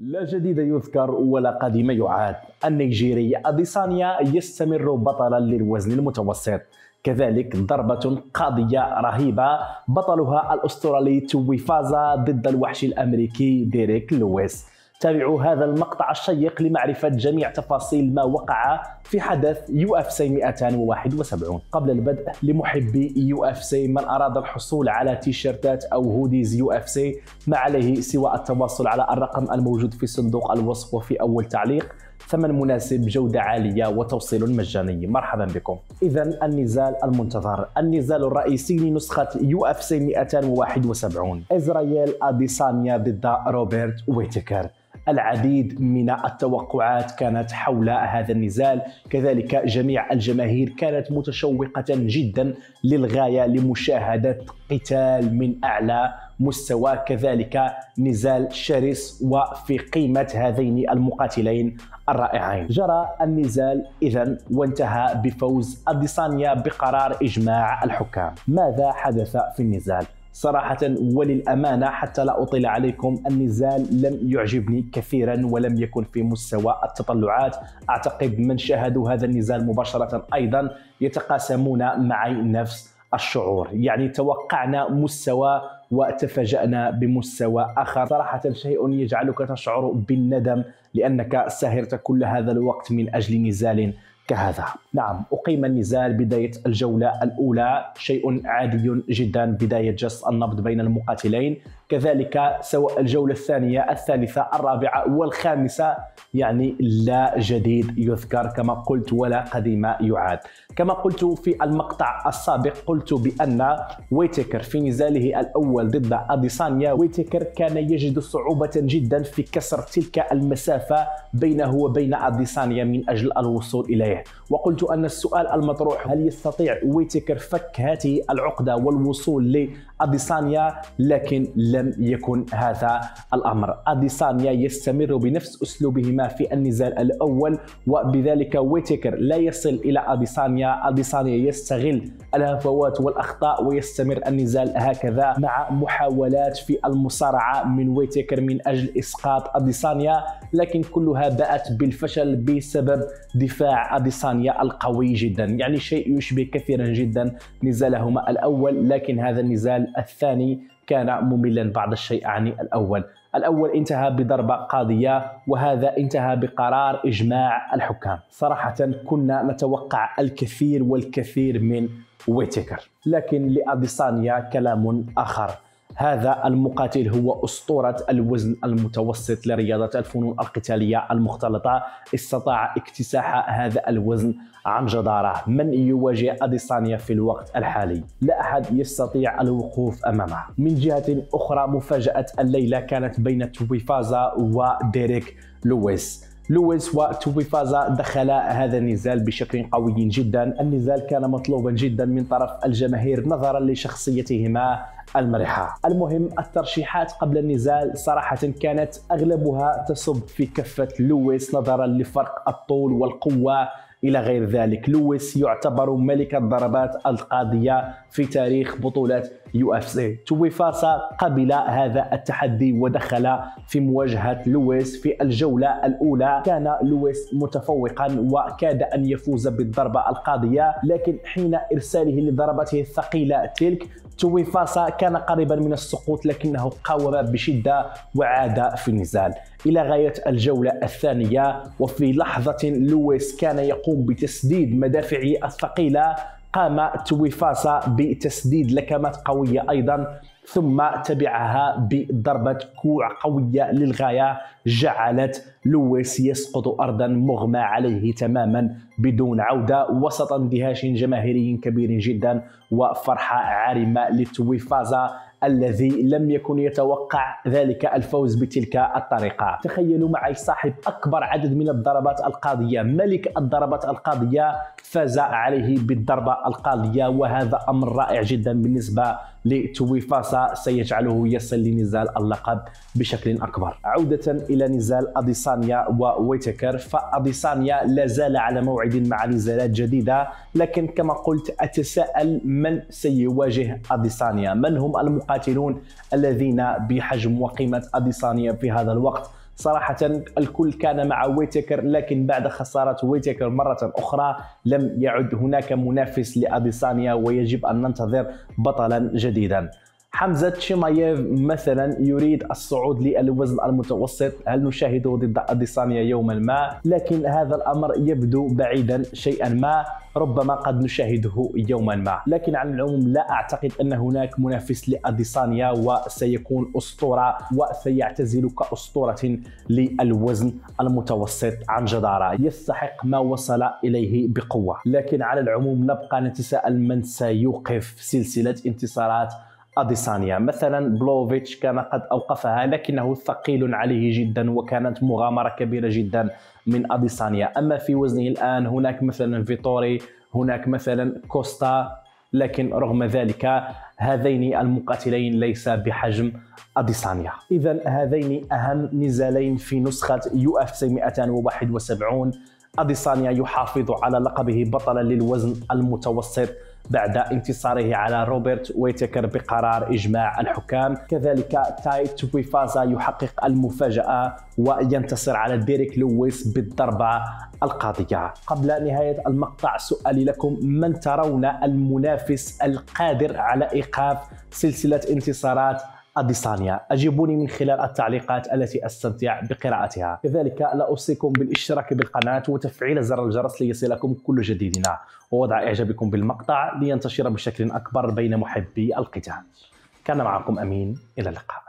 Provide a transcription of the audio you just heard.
لا جديد يذكر ولا قديم يعاد، النيجيري أديسانيا يستمر بطلا للوزن المتوسط. كذلك ضربة قاضية رهيبة بطلها الأسترالي تويفازا ضد الوحش الأمريكي ديريك لويس. تابعوا هذا المقطع الشيق لمعرفة جميع تفاصيل ما وقع في حدث UFC 271 قبل البدء. لمحبي UFC من أراد الحصول على تيشيرتات أو هوديز UFC ما عليه سوى التواصل على الرقم الموجود في صندوق الوصف وفي أول تعليق، ثمن مناسب، جودة عالية وتوصيل مجاني. مرحبا بكم. إذا النزال المنتظر، النزال الرئيسي لنسخة UFC 271، إسرائيل أديسانيا ضد روبرت ويتكر. العديد من التوقعات كانت حول هذا النزال، كذلك جميع الجماهير كانت متشوقة جدا للغاية لمشاهدة قتال من أعلى مستوى، كذلك نزال شرس وفي قيمة هذين المقاتلين الرائعين. جرى النزال إذن وانتهى بفوز أديسانيا بقرار إجماع الحكام. ماذا حدث في النزال؟ صراحة وللأمانة حتى لا أطيل عليكم، النزال لم يعجبني كثيرا ولم يكن في مستوى التطلعات. أعتقد من شاهدوا هذا النزال مباشرة أيضا يتقاسمون معي نفس الشعور، يعني توقعنا مستوى وتفاجأنا بمستوى آخر. صراحة شيء يجعلك تشعر بالندم لأنك سهرت كل هذا الوقت من أجل نزال كهذا. نعم، أقيم النزال بداية الجولة الأولى، شيء عادي جدا، بداية جس النبض بين المقاتلين. كذلك سواء الجولة الثانية، الثالثة، الرابعة والخامسة، يعني لا جديد يذكر كما قلت ولا قديم يعاد. كما قلت في المقطع السابق، قلت بأن ويتكر في نزاله الأول ضد أديسانيا، ويتكر كان يجد صعوبة جدا في كسر تلك المسافة بينه وبين أديسانيا من أجل الوصول إليه. وقلت أن السؤال المطروح، هل يستطيع ويتكر فك هذه العقدة والوصول لأديسانيا؟ لكن لم يكن هذا الأمر. أديسانيا يستمر بنفس أسلوبهما في النزال الأول، وبذلك ويتكر لا يصل إلى أديسانيا. أديسانيا يستغل الهفوات والأخطاء ويستمر النزال هكذا، مع محاولات في المصارعة من ويتكر من أجل إسقاط أديسانيا، لكن كلها باءت بالفشل بسبب دفاع أديسانيا القوي جدا، يعني شيء يشبه كثيرا جدا نزالهما الأول. لكن هذا النزال الثاني كان مملا بعض الشيء عن الأول. الأول انتهى بضربة قاضية وهذا انتهى بقرار إجماع الحكام. صراحة كنا نتوقع الكثير والكثير من ويتكر، لكن لأديسانيا كلام آخر. هذا المقاتل هو أسطورة الوزن المتوسط لرياضة الفنون القتالية المختلطة، استطاع اكتساح هذا الوزن عن جدارة. من يواجه أديسانيا في الوقت الحالي؟ لا أحد يستطيع الوقوف أمامه. من جهة أخرى، مفاجأة الليلة كانت بين تويفازا وديريك لويس. لويس وتويفازا دخل هذا النزال بشكل قوي جدا. النزال كان مطلوبا جدا من طرف الجماهير نظرا لشخصيتهما المرحة. المهم، الترشيحات قبل النزال صراحة كانت أغلبها تصب في كفة لويس نظرا لفرق الطول والقوة إلى غير ذلك. لويس يعتبر ملك الضربات القاضية في تاريخ بطولة UFC. تويفازا قبل هذا التحدي ودخل في مواجهة لويس. في الجولة الأولى كان لويس متفوقا وكاد أن يفوز بالضربة القاضية، لكن حين إرساله لضربته الثقيلة تلك، تويفازا كان قريبا من السقوط لكنه قاوم بشدة وعاد في النزال إلى غاية الجولة الثانية. وفي لحظة لويس كان يقوم بتسديد مدافعه الثقيلة، قام تويفازا بتسديد لكمات قوية أيضا، ثم تبعها بضربة كوع قوية للغاية جعلت لويس يسقط أرضا مغمى عليه تماما بدون عودة، وسط اندهاش جماهيري كبير جدا وفرحة عارمة لتويفازا الذي لم يكن يتوقع ذلك الفوز بتلك الطريقة. تخيلوا معي، صاحب أكبر عدد من الضربات القاضية، ملك الضربات القاضية، فاز عليه بالضربة القاضية، وهذا أمر رائع جدا بالنسبة لتويفازا، سيجعله يصل لنزال اللقب بشكل أكبر. عودة إلى نزال أديسانيا وويتكر، فأديسانيا لا زال على موعد مع نزالات جديدة، لكن كما قلت أتساءل من سيواجه أديسانيا، من هم المقاتلون الذين بحجم وقيمة أديسانيا في هذا الوقت؟ صراحة الكل كان مع ويتكر، لكن بعد خسارة ويتكر مرة أخرى لم يعد هناك منافس لأديسانيا ويجب أن ننتظر بطلا جديدا. حمزة شيمايف مثلا يريد الصعود للوزن المتوسط، هل نشاهده ضد أديسانيا يوما ما؟ لكن هذا الأمر يبدو بعيدا شيئا ما، ربما قد نشاهده يوما ما، لكن على العموم لا أعتقد أن هناك منافس لأديسانيا وسيكون أسطورة وسيعتزل كأسطورة للوزن المتوسط عن جدارة، يستحق ما وصل إليه بقوة. لكن على العموم نبقى نتساءل من سيوقف سلسلة انتصارات أديسانيا. مثلا بلوفيتش كان قد أوقفها لكنه ثقيل عليه جدا وكانت مغامرة كبيرة جدا من أديسانيا. أما في وزنه الآن هناك مثلا فيتوري، هناك مثلا كوستا، لكن رغم ذلك هذين المقاتلين ليس بحجم أديسانيا. إذا هذين أهم نزالين في نسخة UFC 271. أديسانيا يحافظ على لقبه بطلا للوزن المتوسط بعد انتصاره على روبرت ويتكر بقرار إجماع الحكام. كذلك تاي تويفازا يحقق المفاجأة وينتصر على ديريك لويس بالضربة القاضية. قبل نهاية المقطع سؤالي لكم، من ترون المنافس القادر على إيقاف سلسلة انتصارات أديسانيا؟ أجيبوني من خلال التعليقات التي أستمتع بقراءتها. كذلك لا أوصيكم بالاشتراك بالقناة وتفعيل زر الجرس ليصلكم كل جديدنا، ووضع إعجابكم بالمقطع لينتشر بشكل أكبر بين محبي القتال. كان معكم أمين، إلى اللقاء.